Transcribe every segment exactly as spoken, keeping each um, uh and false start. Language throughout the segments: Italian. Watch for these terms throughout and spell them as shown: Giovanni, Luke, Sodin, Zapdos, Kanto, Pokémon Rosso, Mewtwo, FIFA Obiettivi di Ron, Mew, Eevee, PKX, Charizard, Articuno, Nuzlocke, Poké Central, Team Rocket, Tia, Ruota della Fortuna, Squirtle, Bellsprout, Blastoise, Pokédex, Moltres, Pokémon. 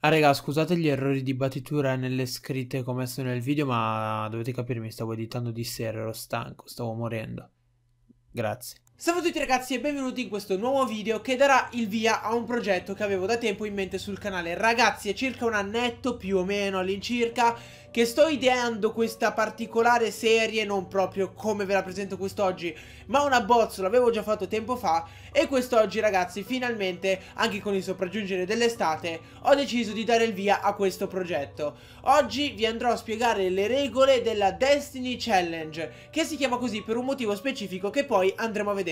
Ah raga, scusate gli errori di battitura nelle scritte che ho messo nel video, ma dovete capirmi, stavo editando di sera, ero stanco, stavo morendo. Grazie. Salve a tutti ragazzi e benvenuti in questo nuovo video che darà il via a un progetto che avevo da tempo in mente sul canale. Ragazzi, è circa un annetto più o meno all'incirca che sto ideando questa particolare serie, non proprio come ve la presento quest'oggi, ma un abbozzo l'avevo già fatto tempo fa e quest'oggi ragazzi finalmente, anche con il sopraggiungere dell'estate, ho deciso di dare il via a questo progetto. Oggi vi andrò a spiegare le regole della Destiny Challenge, che si chiama così per un motivo specifico che poi andremo a vedere.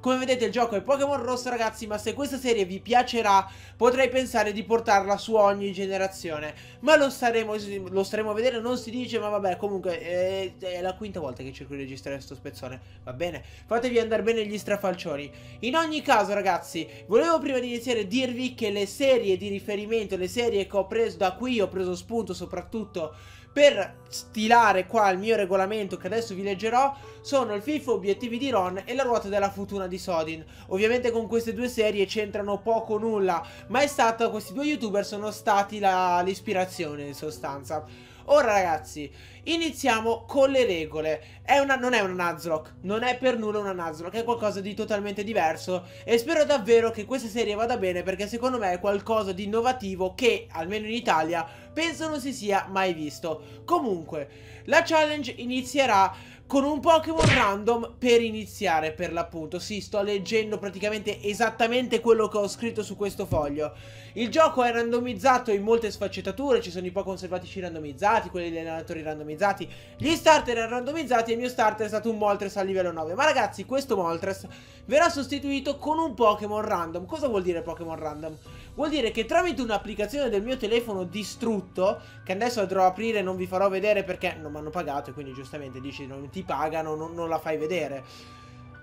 Come vedete il gioco è Pokémon Rosso ragazzi, ma se questa serie vi piacerà potrei pensare di portarla su ogni generazione, ma lo staremo, lo staremo a vedere, non si dice, ma vabbè, comunque è, è la quinta volta che cerco di registrare sto spezzone, va bene, fatevi andare bene gli strafalcioni. In ogni caso ragazzi, volevo prima di iniziare dirvi che le serie di riferimento, le serie che ho preso da qui, ho preso spunto soprattutto per stilare qua il mio regolamento che adesso vi leggerò, sono il FIFA Obiettivi di Ron e la Ruota della Fortuna di Sodin. Ovviamente con queste due serie c'entrano poco o nulla, ma è stato, questi due youtuber sono stati l'ispirazione in sostanza. Ora ragazzi, iniziamo con le regole. È una, non è una Nuzlocke, non è per nulla una Nuzlocke, è qualcosa di totalmente diverso e spero davvero che questa serie vada bene, perché secondo me è qualcosa di innovativo che, almeno in Italia, penso non si sia mai visto. Comunque, la challenge inizierà con un Pokémon random per iniziare, per l'appunto. Sì, sto leggendo praticamente esattamente quello che ho scritto su questo foglio. Il gioco è randomizzato in molte sfaccettature, ci sono i Pokémon selvatici randomizzati, quelli degli allenatori randomizzati, gli starter randomizzati e il mio starter è stato un Moltres a livello nove. Ma ragazzi, questo Moltres verrà sostituito con un Pokémon random. Cosa vuol dire Pokémon random? Vuol dire che tramite un'applicazione del mio telefono distrutto, che adesso andrò a aprire e non vi farò vedere perché non mi hanno pagato e quindi giustamente dici non ti pagano, non, non la fai vedere.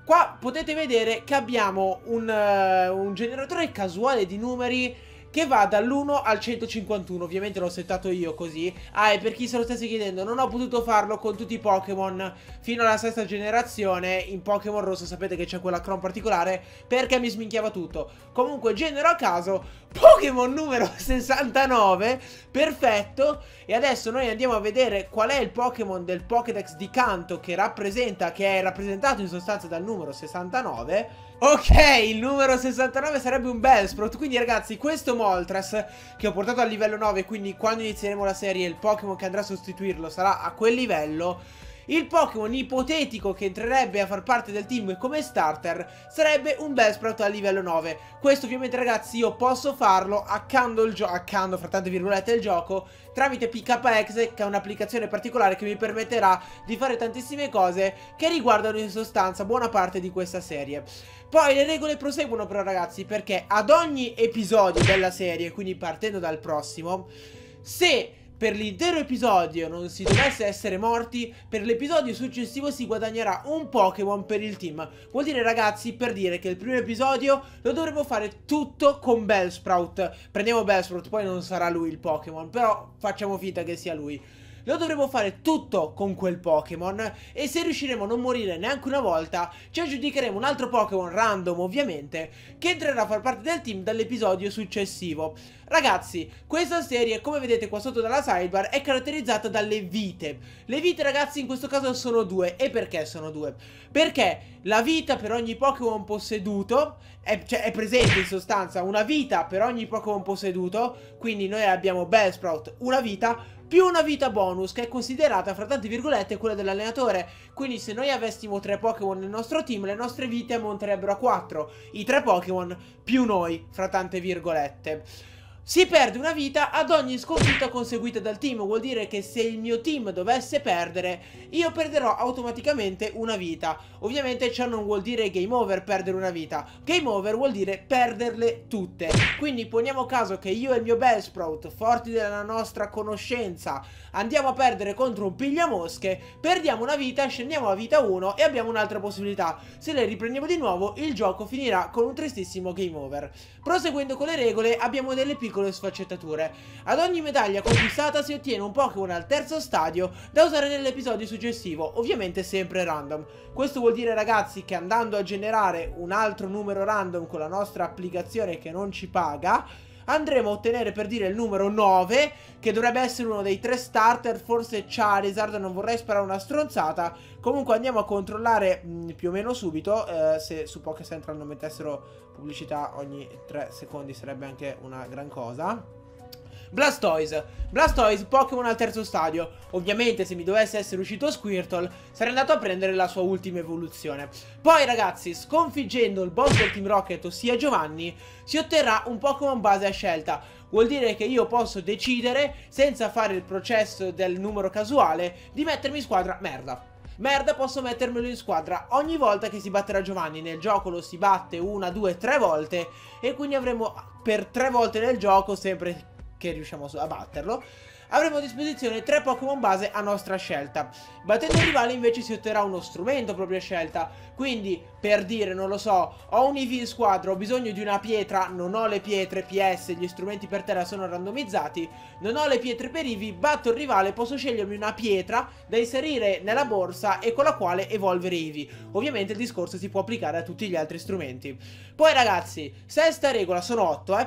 Qua potete vedere che abbiamo un, uh, un generatore casuale di numeri che va dall'uno al centocinquantuno, ovviamente l'ho settato io così. Ah, e per chi se lo stesse chiedendo, non ho potuto farlo con tutti i Pokémon fino alla sesta generazione, in Pokémon Rosso sapete che c'è quella cron particolare, perché mi sminchiava tutto. Comunque genero a caso, Pokémon numero sessantanove, perfetto, e adesso noi andiamo a vedere qual è il Pokémon del Pokédex di Kanto che rappresenta, che è rappresentato in sostanza dal numero sessantanove. Ok, il numero sessantanove sarebbe un Bellsprout, quindi ragazzi questo Moltres che ho portato al livello nove, quindi quando inizieremo la serie il Pokémon che andrà a sostituirlo sarà a quel livello. Il Pokémon ipotetico che entrerebbe a far parte del team come starter sarebbe un Bellsprout al livello nove. Questo ovviamente ragazzi io posso farlo accanto il gioco, accanto fra tante virgolette il gioco, tramite P K X, che è un'applicazione particolare che mi permetterà di fare tantissime cose che riguardano in sostanza buona parte di questa serie. Poi le regole proseguono però ragazzi, perché ad ogni episodio della serie, quindi partendo dal prossimo, se per l'intero episodio non si dovesse essere morti, per l'episodio successivo si guadagnerà un Pokémon per il team. Vuol dire ragazzi, per dire che il primo episodio lo dovremo fare tutto con Bellsprout. Prendiamo Bellsprout, poi non sarà lui il Pokémon, però facciamo finta che sia lui. Lo dovremo fare tutto con quel Pokémon e se riusciremo a non morire neanche una volta ci aggiudicheremo un altro Pokémon random ovviamente che entrerà a far parte del team dall'episodio successivo. Ragazzi, questa serie come vedete qua sotto dalla sidebar è caratterizzata dalle vite. Le vite ragazzi in questo caso sono due. E perché sono due? Perché la vita per ogni Pokémon posseduto è, cioè, è presente in sostanza una vita per ogni Pokémon posseduto. Quindi noi abbiamo Bellsprout una vita più una vita bonus che è considerata fra tante virgolette quella dell'allenatore. Quindi se noi avessimo tre Pokémon nel nostro team le nostre vite ammonterebbero a quattro, i tre Pokémon più noi fra tante virgolette. Si perde una vita ad ogni sconfitta conseguita dal team, vuol dire che se il mio team dovesse perdere, io perderò automaticamente una vita. Ovviamente ciò non vuol dire game over perdere una vita, game over vuol dire perderle tutte. Quindi poniamo caso che io e il mio Bellsprout, forti della nostra conoscenza, andiamo a perdere contro un pigliamosche, perdiamo una vita, scendiamo a vita uno e abbiamo un'altra possibilità. Se le riprendiamo di nuovo il gioco finirà con un tristissimo game over. Proseguendo con le regole abbiamo delle piccole le sfaccettature. Ad ogni medaglia conquistata si ottiene un Pokémon al terzo stadio da usare nell'episodio successivo, ovviamente sempre random. Questo vuol dire ragazzi che andando a generare un altro numero random con la nostra applicazione che non ci paga andremo a ottenere, per dire, il numero nove, che dovrebbe essere uno dei tre starter, forse Charizard, non vorrei sparare una stronzata. Comunque andiamo a controllare mh, più o meno subito, eh, se su Poké Central non mettessero pubblicità ogni tre secondi sarebbe anche una gran cosa. Blastoise, Blastoise, Pokémon al terzo stadio. Ovviamente se mi dovesse essere uscito Squirtle sarei andato a prendere la sua ultima evoluzione. Poi ragazzi, sconfiggendo il boss del Team Rocket, ossia Giovanni, si otterrà un Pokémon base a scelta. Vuol dire che io posso decidere, senza fare il processo del numero casuale, di mettermi in squadra. Merda Merda, posso mettermelo in squadra ogni volta che si batterà Giovanni. Nel gioco lo si batte una, due, tre volte, e quindi avremo per tre volte nel gioco, sempre che riusciamo a batterlo, avremo a disposizione tre Pokémon base a nostra scelta. Battendo il rivale invece si otterrà uno strumento proprio a scelta. Quindi, per dire, non lo so, ho un Eevee in squadra, ho bisogno di una pietra, non ho le pietre, P S, gli strumenti per terra sono randomizzati, non ho le pietre per Eevee, batto il rivale, posso scegliermi una pietra da inserire nella borsa e con la quale evolvere Eevee. Ovviamente il discorso si può applicare a tutti gli altri strumenti. Poi ragazzi, sesta regola, sono otto eh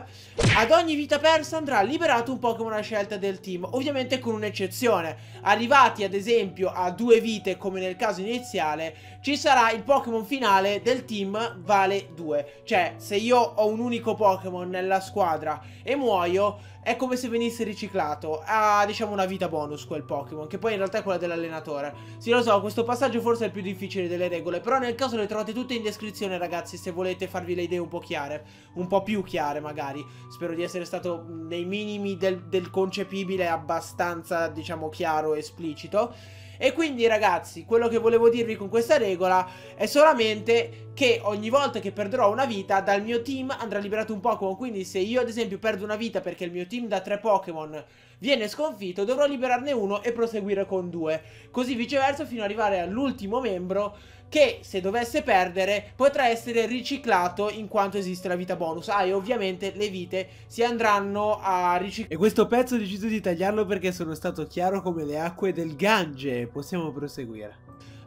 ad ogni vita persa andrà liberato un Pokémon a scelta del team, ovviamente con un'eccezione. Arrivati ad esempio a due vite, come nel caso iniziale, ci sarà il Pokémon finale del team, vale due. Cioè, se io ho un unico Pokémon nella squadra e muoio, è come se venisse riciclato. Ha, diciamo, una vita bonus quel Pokémon, che poi in realtà è quella dell'allenatore. Sì, lo so, questo passaggio forse è il più difficile delle regole, però nel caso le trovate tutte in descrizione ragazzi, se volete farvi le idee un po' chiare, un po' più chiare magari. Spero di essere stato nei minimi del, del concepibile abbastanza, diciamo, chiaro e esplicito. E quindi ragazzi, quello che volevo dirvi con questa regola è solamente che ogni volta che perderò una vita dal mio team andrà liberato un Pokémon. Quindi se io ad esempio perdo una vita perché il mio team da tre Pokémon viene sconfitto, dovrò liberarne uno e proseguire con due, così viceversa fino ad arrivare all'ultimo membro, che se dovesse perdere potrà essere riciclato in quanto esiste la vita bonus. Ah, e ovviamente le vite si andranno a riciclare. E questo pezzo ho deciso di tagliarlo perché sono stato chiaro come le acque del Gange. Possiamo proseguire.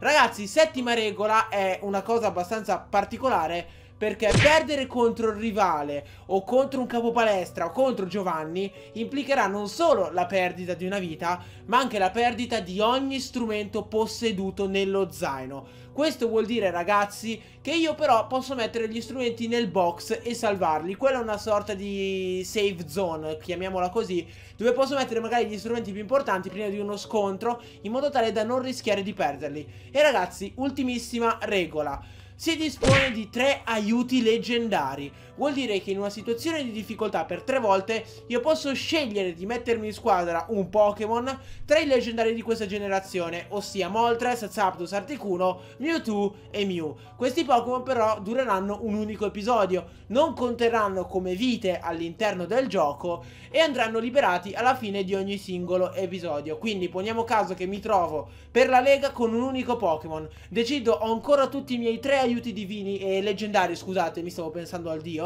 Ragazzi, settima regola è una cosa abbastanza particolare, perché perdere contro il rivale o contro un capopalestra o contro Giovanni implicherà non solo la perdita di una vita, ma anche la perdita di ogni strumento posseduto nello zaino. Questo vuol dire ragazzi che io però posso mettere gli strumenti nel box e salvarli. Quella è una sorta di safe zone, chiamiamola così, dove posso mettere magari gli strumenti più importanti prima di uno scontro, in modo tale da non rischiare di perderli. E ragazzi, ultimissima regola, si dispone di tre aiuti leggendari. Vuol dire che in una situazione di difficoltà per tre volte io posso scegliere di mettermi in squadra un Pokémon tra i leggendari di questa generazione, ossia Moltres, Zapdos, Articuno, Mewtwo e Mew. Questi Pokémon però dureranno un unico episodio, non conteranno come vite all'interno del gioco e andranno liberati alla fine di ogni singolo episodio. Quindi poniamo caso che mi trovo per la Lega con un unico Pokémon, decido, ho ancora tutti i miei tre aiuti divini e eh, leggendari, scusate, mi stavo pensando al dio,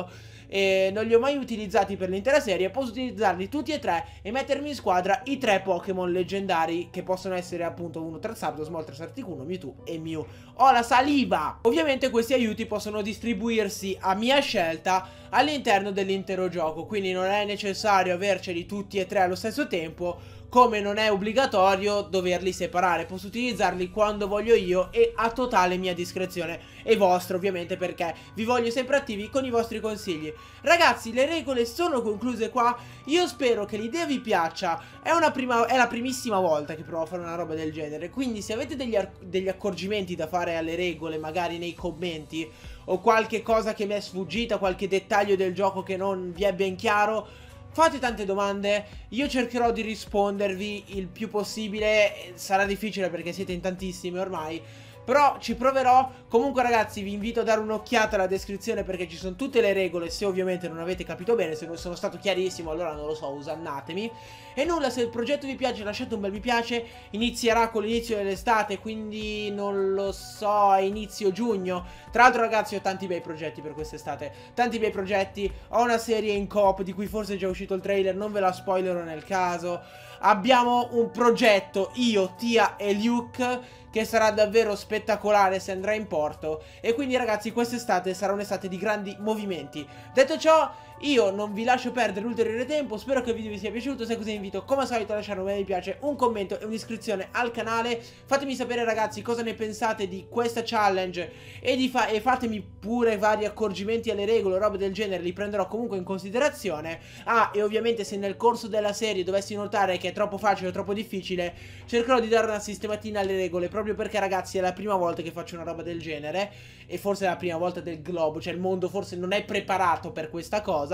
eh, non li ho mai utilizzati per l'intera serie, posso utilizzarli tutti e tre e mettermi in squadra i tre Pokémon leggendari, che possono essere appunto uno tra Zapdos, Moltres, Articuno, Mewtwo e Mew. Ho la saliva! Ovviamente questi aiuti possono distribuirsi a mia scelta all'interno dell'intero gioco, quindi non è necessario averceli tutti e tre allo stesso tempo, come non è obbligatorio doverli separare. Posso utilizzarli quando voglio io e a totale mia discrezione e vostra ovviamente, perché vi voglio sempre attivi con i vostri consigli. Ragazzi, le regole sono concluse qua, io spero che l'idea vi piaccia. È, una prima, è la primissima volta che provo a fare una roba del genere, quindi se avete degli, degli accorgimenti da fare alle regole, magari nei commenti, o qualche cosa che mi è sfuggita, qualche dettaglio del gioco che non vi è ben chiaro, fate tante domande, io cercherò di rispondervi il più possibile. Sarà difficile perché siete in tantissimi ormai, però ci proverò. Comunque ragazzi, vi invito a dare un'occhiata alla descrizione perché ci sono tutte le regole, se ovviamente non avete capito bene. Se non sono stato chiarissimo, allora non lo so, usannatemi. E nulla, se il progetto vi piace lasciate un bel mi piace. Inizierà con l'inizio dell'estate, quindi non lo so, a inizio giugno. Tra l'altro ragazzi, ho tanti bei progetti per quest'estate, tanti bei progetti. Ho una serie in coop di cui forse è già uscito il trailer, non ve la spoilerò nel caso. Abbiamo un progetto, io, Tia e Luke, che sarà davvero spettacolare se andrà in porto. E quindi ragazzi, quest'estate sarà un'estate di grandi movimenti. Detto ciò, Io non vi lascio perdere ulteriore tempo, spero che il video vi sia piaciuto. Se così vi invito come al solito a lasciare un bel mi piace, un commento e un'iscrizione al canale. Fatemi sapere ragazzi cosa ne pensate di questa challenge e, di fa e fatemi pure vari accorgimenti alle regole, robe del genere, li prenderò comunque in considerazione. Ah, e ovviamente se nel corso della serie dovessi notare che è troppo facile o troppo difficile, cercherò di dare una sistematina alle regole, proprio perché ragazzi è la prima volta che faccio una roba del genere e forse è la prima volta del globo, cioè il mondo forse non è preparato per questa cosa.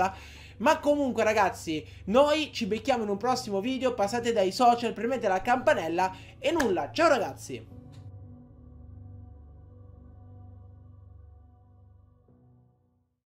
Ma comunque ragazzi, noi ci becchiamo in un prossimo video, passate dai social, premete la campanella e nulla, ciao ragazzi!